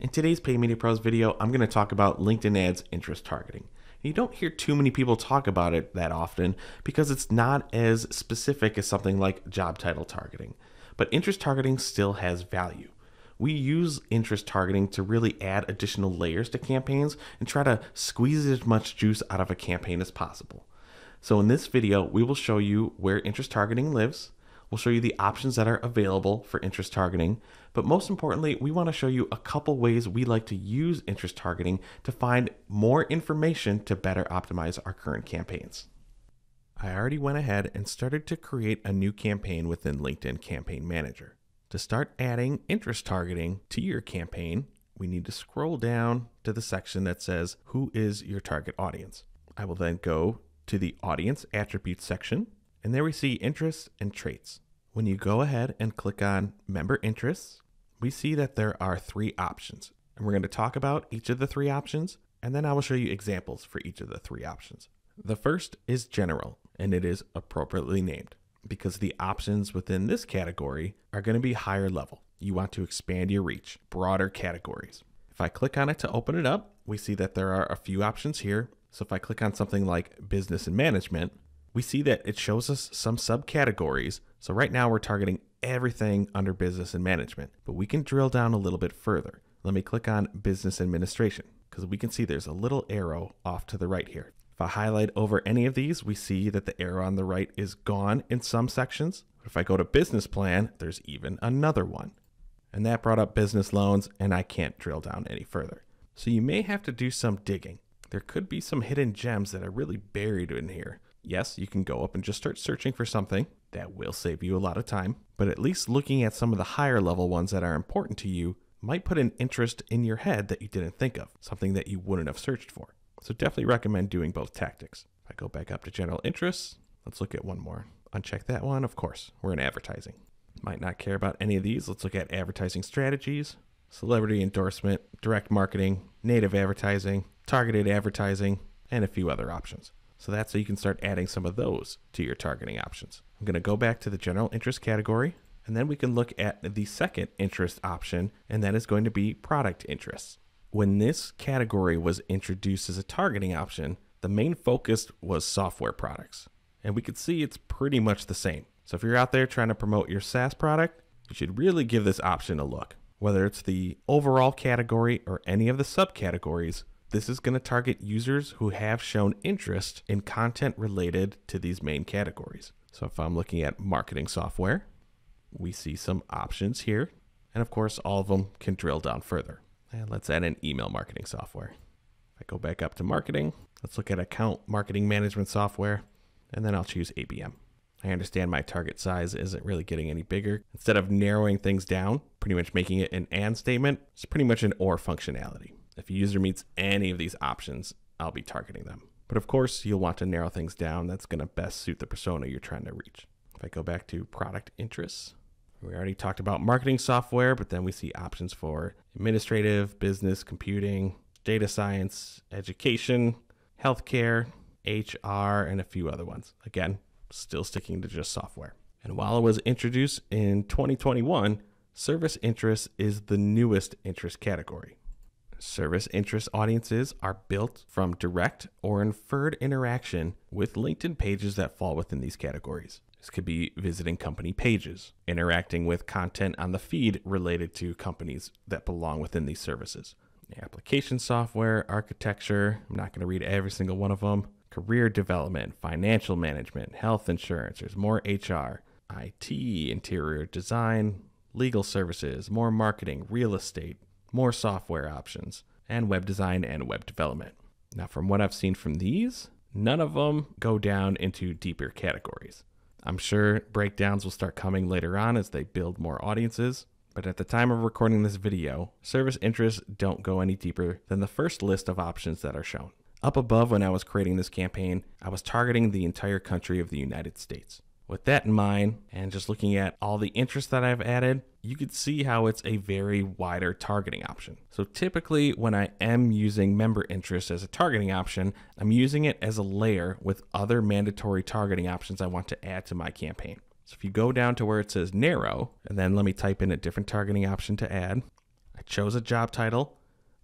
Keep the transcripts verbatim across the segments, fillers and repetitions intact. In today's Paid Media Pros video, I'm going to talk about LinkedIn ads interest targeting. You don't hear too many people talk about it that often because it's not as specific as something like job title targeting, but interest targeting still has value. We use interest targeting to really add additional layers to campaigns and try to squeeze as much juice out of a campaign as possible. So in this video, we will show you where interest targeting lives. We'll show you the options that are available for interest targeting, but most importantly, we want to show you a couple ways we like to use interest targeting to find more information to better optimize our current campaigns. I already went ahead and started to create a new campaign within LinkedIn Campaign Manager. To start adding interest targeting to your campaign, we need to scroll down to the section that says, who is your target audience? I will then go to the audience attributes section, and there we see interests and traits. When you go ahead and click on Member Interests, we see that there are three options. And we're going to talk about each of the three options, and then I will show you examples for each of the three options. The first is General, and it is appropriately named because the options within this category are going to be higher level. You want to expand your reach, broader categories. If I click on it to open it up, we see that there are a few options here. So if I click on something like Business and Management, we see that it shows us some subcategories. So right now we're targeting everything under business and management, but we can drill down a little bit further. Let me click on business administration because we can see there's a little arrow off to the right here. If I highlight over any of these, we see that the arrow on the right is gone in some sections. If I go to business plan, there's even another one. And that brought up business loans, and I can't drill down any further. So you may have to do some digging. There could be some hidden gems that are really buried in here. Yes, you can go up and just start searching for something. That will save you a lot of time, but at least looking at some of the higher level ones that are important to you might put an interest in your head that you didn't think of, something that you wouldn't have searched for. So definitely recommend doing both tactics. If I go back up to general interests, let's look at one more. Uncheck that one, of course, we're in advertising. Might not care about any of these. Let's look at advertising strategies, celebrity endorsement, direct marketing, native advertising, targeted advertising, and a few other options. So that's how you can start adding some of those to your targeting options. I'm going to go back to the general interest category, and then we can look at the second interest option, and that is going to be product interests. When this category was introduced as a targeting option, the main focus was software products, and we could see it's pretty much the same. So if you're out there trying to promote your SaaS product, you should really give this option a look. Whether it's the overall category or any of the subcategories, this is going to target users who have shown interest in content related to these main categories. So if I'm looking at marketing software, we see some options here. And of course, all of them can drill down further. And let's add an email marketing software. If I go back up to marketing, let's look at account marketing management software, and then I'll choose A B M. I understand my target size isn't really getting any bigger. Instead of narrowing things down, pretty much making it an and statement, it's pretty much an or functionality. If a user meets any of these options, I'll be targeting them. But of course, you'll want to narrow things down. That's going to best suit the persona you're trying to reach. If I go back to product interests, we already talked about marketing software, but then we see options for administrative, business, computing, data science, education, healthcare, H R, and a few other ones. Again, still sticking to just software. And while it was introduced in twenty twenty-one, service interest is the newest interest category. Service interest audiences are built from direct or inferred interaction with LinkedIn pages that fall within these categories. This could be visiting company pages, interacting with content on the feed related to companies that belong within these services. Application software, architecture, I'm not going to read every single one of them. Career development, financial management, health insurance, there's more H R, I T, interior design, legal services, more marketing, real estate, more software options, and web design and web development. Now, from what I've seen from these, none of them go down into deeper categories. I'm sure breakdowns will start coming later on as they build more audiences, but at the time of recording this video, service interests don't go any deeper than the first list of options that are shown. Up above, when I was creating this campaign, I was targeting the entire country of the United States. With that in mind, and just looking at all the interests that I've added, you could see how it's a very wider targeting option. So typically when I am using member interest as a targeting option, I'm using it as a layer with other mandatory targeting options I want to add to my campaign. So if you go down to where it says narrow, and then let me type in a different targeting option to add, I chose a job title.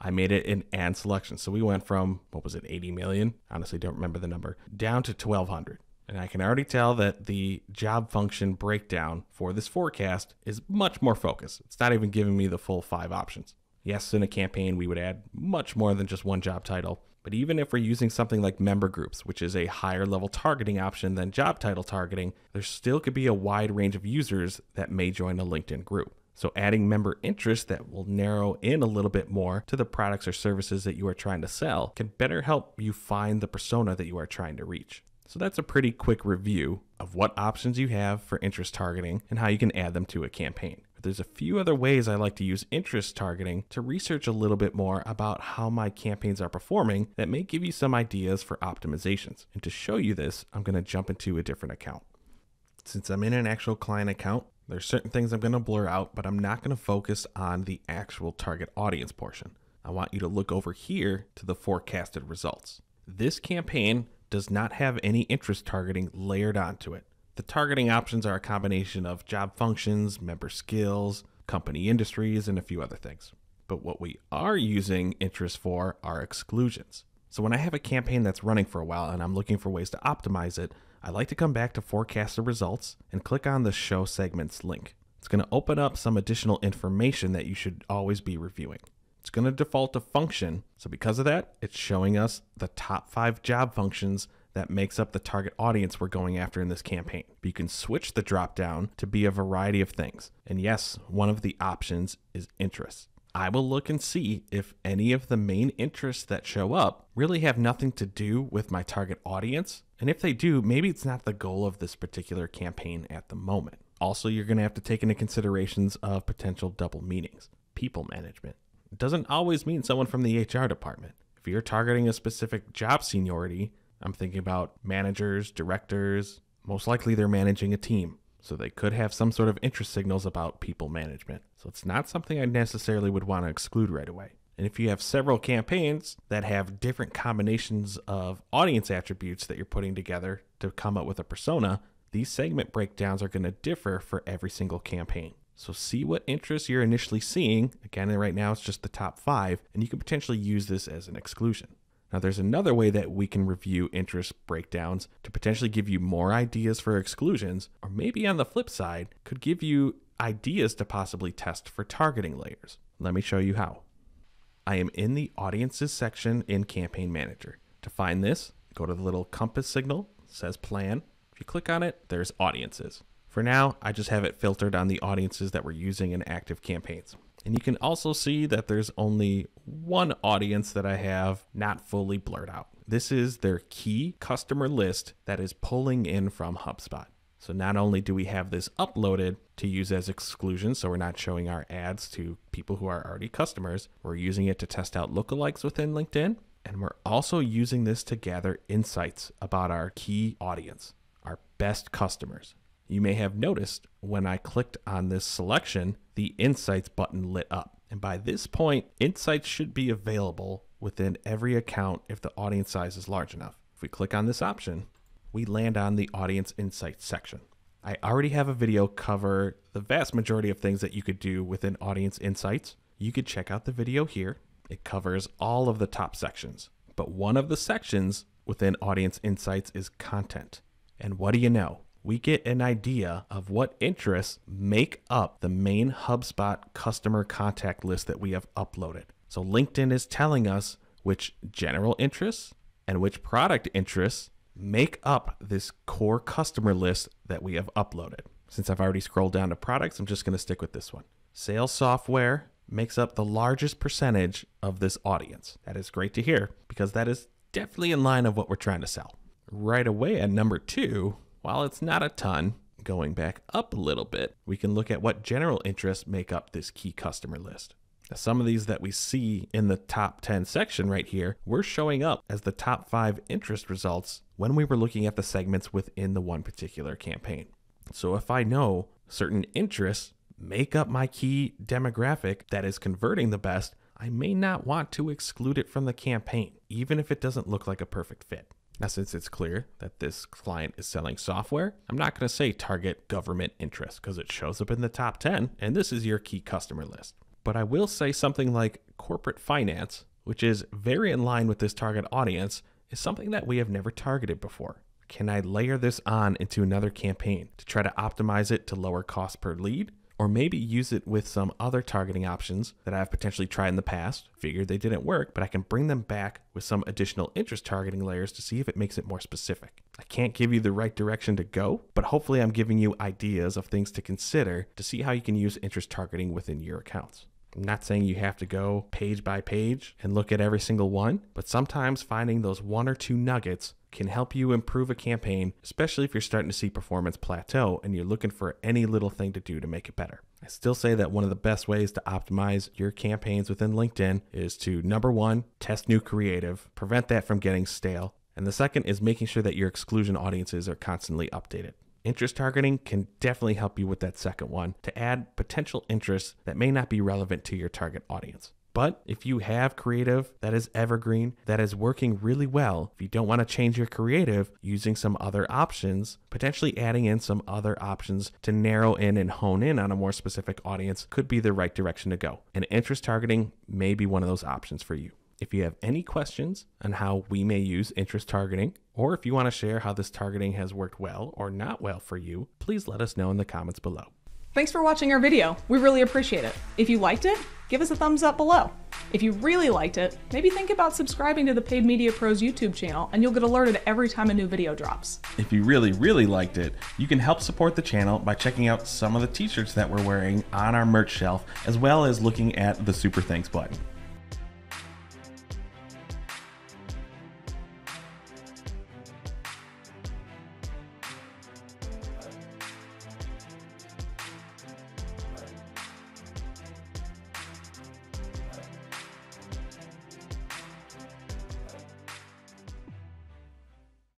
I made it an and selection. So we went from, what was it, eighty million? Honestly, don't remember the number, down to twelve hundred. And I can already tell that the job function breakdown for this forecast is much more focused. It's not even giving me the full five options. Yes, in a campaign, we would add much more than just one job title. But even if we're using something like member groups, which is a higher level targeting option than job title targeting, there still could be a wide range of users that may join a LinkedIn group. So adding member interest that will narrow in a little bit more to the products or services that you are trying to sell can better help you find the persona that you are trying to reach. So that's a pretty quick review of what options you have for interest targeting and how you can add them to a campaign. But there's a few other ways I like to use interest targeting to research a little bit more about how my campaigns are performing that may give you some ideas for optimizations. And to show you this, I'm going to jump into a different account. Since I'm in an actual client account, there's certain things I'm going to blur out, but I'm not going to focus on the actual target audience portion. I want you to look over here to the forecasted results. This campaign does not have any interest targeting layered onto it. The targeting options are a combination of job functions, member skills, company industries, and a few other things. But what we are using interest for are exclusions. So when I have a campaign that's running for a while and I'm looking for ways to optimize it, I like to come back to forecasted results and click on the show segments link. It's going to open up some additional information that you should always be reviewing. It's going to default to function. So because of that, it's showing us the top five job functions that makes up the target audience we're going after in this campaign. But you can switch the drop down to be a variety of things. And yes, one of the options is interest. I will look and see if any of the main interests that show up really have nothing to do with my target audience. And if they do, maybe it's not the goal of this particular campaign at the moment. Also, you're going to have to take into considerations of potential double meanings. People management. It doesn't always mean someone from the H R department. If you're targeting a specific job seniority, I'm thinking about managers, directors, most likely they're managing a team. So they could have some sort of interest signals about people management. So it's not something I necessarily would want to exclude right away. And if you have several campaigns that have different combinations of audience attributes that you're putting together to come up with a persona, these segment breakdowns are going to differ for every single campaign. So see what interests you're initially seeing. Again, right now it's just the top five, and you can potentially use this as an exclusion. Now there's another way that we can review interest breakdowns to potentially give you more ideas for exclusions, or maybe on the flip side, could give you ideas to possibly test for targeting layers. Let me show you how. I am in the audiences section in Campaign Manager. To find this, go to the little compass signal, it says plan. If you click on it, there's audiences. For now, I just have it filtered on the audiences that we're using in active campaigns. And you can also see that there's only one audience that I have not fully blurred out. This is their key customer list that is pulling in from HubSpot. So not only do we have this uploaded to use as exclusion, so we're not showing our ads to people who are already customers, we're using it to test out lookalikes within LinkedIn. And we're also using this to gather insights about our key audience, our best customers. You may have noticed when I clicked on this selection, the Insights button lit up. And by this point, Insights should be available within every account if the audience size is large enough. If we click on this option, we land on the Audience Insights section. I already have a video cover the vast majority of things that you could do within Audience Insights. You could check out the video here. It covers all of the top sections. But one of the sections within Audience Insights is content. And what do you know? We get an idea of what interests make up the main HubSpot customer contact list that we have uploaded. So LinkedIn is telling us which general interests and which product interests make up this core customer list that we have uploaded. Since I've already scrolled down to products, I'm just going to stick with this one. Sales software makes up the largest percentage of this audience. That is great to hear because that is definitely in line of what we're trying to sell. Right away at number two, while it's not a ton, going back up a little bit, we can look at what general interests make up this key customer list. Now, some of these that we see in the top ten section right here, we're showing up as the top five interest results when we were looking at the segments within the one particular campaign. So if I know certain interests make up my key demographic that is converting the best, I may not want to exclude it from the campaign, even if it doesn't look like a perfect fit. Now, since it's clear that this client is selling software, I'm not going to say target government interest because it shows up in the top ten, and this is your key customer list. but I will say something like corporate finance, which is very in line with this target audience, is something that we have never targeted before. Can I layer this on into another campaign to try to optimize it to lower cost per lead? Or maybe use it with some other targeting options that I've potentially tried in the past, figured they didn't work, but I can bring them back with some additional interest targeting layers to see if it makes it more specific. I can't give you the right direction to go, but hopefully I'm giving you ideas of things to consider to see how you can use interest targeting within your accounts. I'm not saying you have to go page by page and look at every single one, but sometimes finding those one or two nuggets can help you improve a campaign, especially if you're starting to see performance plateau and you're looking for any little thing to do to make it better. I still say that one of the best ways to optimize your campaigns within LinkedIn is to, number one, test new creative, prevent that from getting stale. And the second is making sure that your exclusion audiences are constantly updated. Interest targeting can definitely help you with that second one to add potential interests that may not be relevant to your target audience. But if you have creative that is evergreen, that is working really well, if you don't want to change your creative, using some other options, potentially adding in some other options to narrow in and hone in on a more specific audience could be the right direction to go. And interest targeting may be one of those options for you. If you have any questions on how we may use interest targeting, or if you want to share how this targeting has worked well or not well for you, please let us know in the comments below. Thanks for watching our video. We really appreciate it. If you liked it, give us a thumbs up below. If you really liked it, maybe think about subscribing to the Paid Media Pros YouTube channel and you'll get alerted every time a new video drops. If you really, really liked it, you can help support the channel by checking out some of the t-shirts that we're wearing on our merch shelf, as well as looking at the Super Thanks button.